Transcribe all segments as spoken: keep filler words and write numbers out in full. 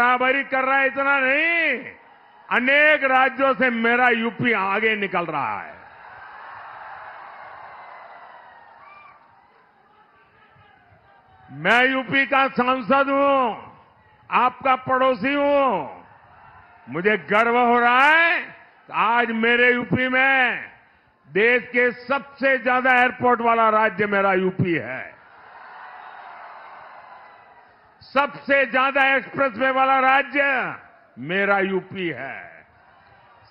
बराबरी कर रहा है, इतना नहीं, अनेक राज्यों से मेरा यूपी आगे निकल रहा है। मैं यूपी का सांसद हूं, आपका पड़ोसी हूं, मुझे गर्व हो रहा है आज मेरे यूपी में देश के सबसे ज्यादा एयरपोर्ट वाला राज्य मेरा यूपी है, सबसे ज्यादा एक्सप्रेसवे वाला राज्य मेरा यूपी है,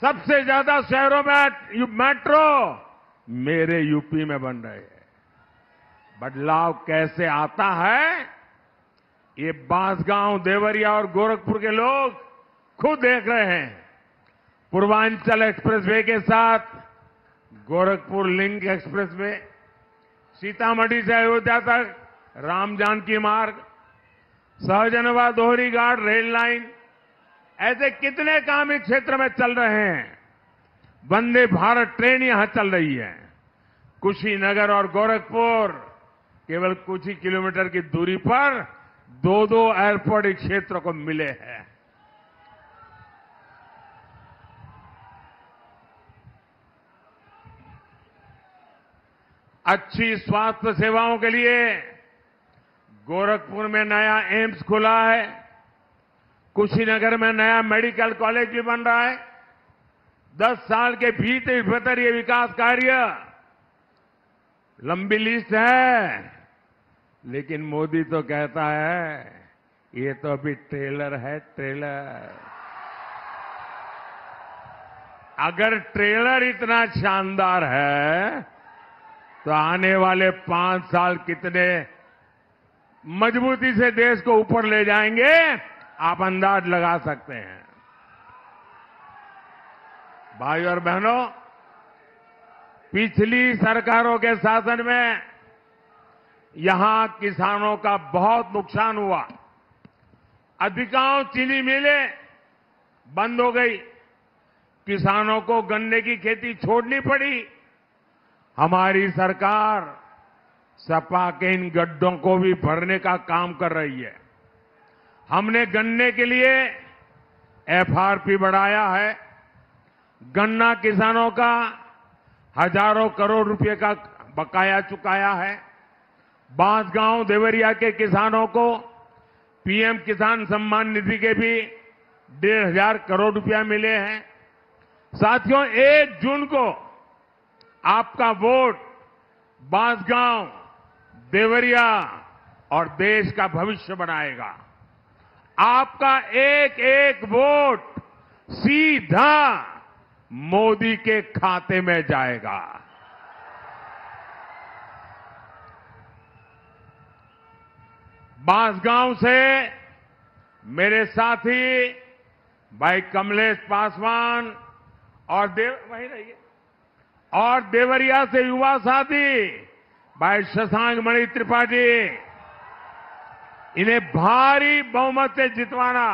सबसे ज्यादा शहरों में मेट्रो मेरे यूपी में बन रहे हैं। बदलाव कैसे आता है ये बांसगांव, देवरिया और गोरखपुर के लोग खुद देख रहे हैं। पूर्वांचल एक्सप्रेस वे के साथ Gorakhpur link expressway, Sitamarhi से अयोध्या तक रामजान की मार्ग, सहजनवा दोहरी घाट रेल लाइन, ऐसे कितने काम इस क्षेत्र में चल रहे हैं। वंदे भारत ट्रेन यहां चल रही है। कुशीनगर और गोरखपुर केवल कुछ ही किलोमीटर की दूरी पर दो दो एयरपोर्ट इस क्षेत्र को मिले हैं। अच्छी स्वास्थ्य सेवाओं के लिए गोरखपुर में नया एम्स खुला है, कुशीनगर में नया मेडिकल कॉलेज भी बन रहा है। दस साल के भीतर भीतर ये विकास कार्य, लंबी लिस्ट है, लेकिन मोदी तो कहता है ये तो अभी ट्रेलर है, ट्रेलर। अगर ट्रेलर इतना शानदार है तो आने वाले पांच साल कितने मजबूती से देश को ऊपर ले जाएंगे आप अंदाज लगा सकते हैं। भाई और बहनों, पिछली सरकारों के शासन में यहां किसानों का बहुत नुकसान हुआ। अधिकांश चीनी मिलें बंद हो गई, किसानों को गन्ने की खेती छोड़नी पड़ी। हमारी सरकार सपा के इन गड्ढों को भी भरने का काम कर रही है। हमने गन्ने के लिए एफ आर पी बढ़ाया है, गन्ना किसानों का हजारों करोड़ रुपए का बकाया चुकाया है। बांसगांव, देवरिया के किसानों को पी एम किसान सम्मान निधि के भी डेढ़ हजार करोड़ रुपया मिले हैं। साथियों, एक जून को आपका वोट बांसगांव, देवरिया और देश का भविष्य बनाएगा। आपका एक एक वोट सीधा मोदी के खाते में जाएगा। बांसगांव से मेरे साथी भाई कमलेश पासवान और देव वहीं रहिए और देवरिया से युवा साथी भाई शशांक मणि त्रिपाठी, इन्हें भारी बहुमत से जितवाना,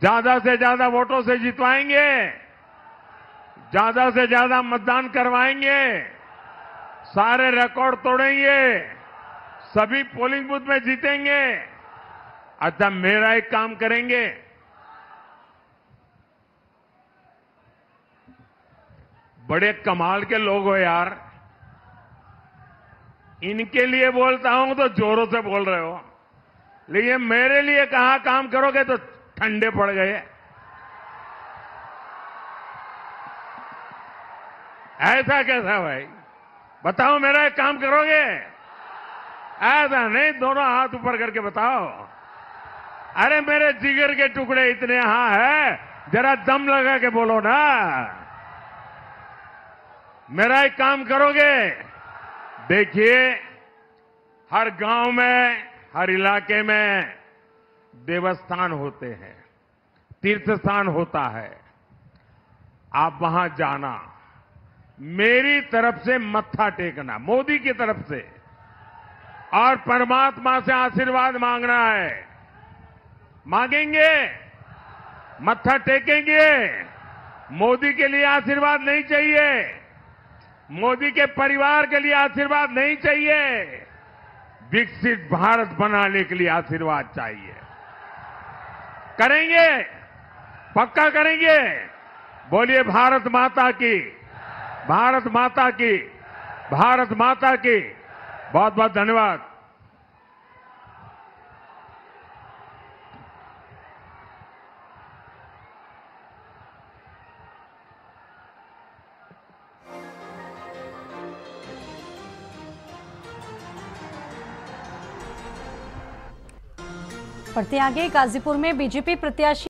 ज्यादा से ज्यादा वोटों से जितवाएंगे, ज्यादा से ज्यादा मतदान करवाएंगे, सारे रिकॉर्ड तोड़ेंगे, सभी पोलिंग बूथ में जीतेंगे। अच्छा, मेरा एक काम करेंगे, बड़े कमाल के लोग हो यार, इनके लिए बोलता हूं तो जोरों से बोल रहे हो, लेकिन मेरे लिए कहा काम करोगे तो ठंडे पड़ गए। ऐसा कैसा भाई, बताओ, मेरा एक काम करोगे? ऐसा नहीं, दोनों हाथ ऊपर करके बताओ। अरे मेरे जिगर के टुकड़े इतने यहां है, जरा दम लगा के बोलो ना, मेरा एक काम करोगे? देखिए, हर गांव में, हर इलाके में देवस्थान होते हैं, तीर्थ स्थान होता है, आप वहां जाना, मेरी तरफ से मत्था टेकना, मोदी की तरफ से, और परमात्मा से आशीर्वाद मांगना है। मांगेंगे, मत्था टेकेंगे। मोदी के लिए आशीर्वाद नहीं चाहिए, मोदी के परिवार के लिए आशीर्वाद नहीं चाहिए, विकसित भारत बनाने के लिए आशीर्वाद चाहिए। करेंगे, पक्का करेंगे। बोलिए भारत माता की, भारत माता की, भारत माता की। बहुत बहुत धन्यवाद। बढ़ते आगे, गाजीपुर में बीजेपी प्रत्याशी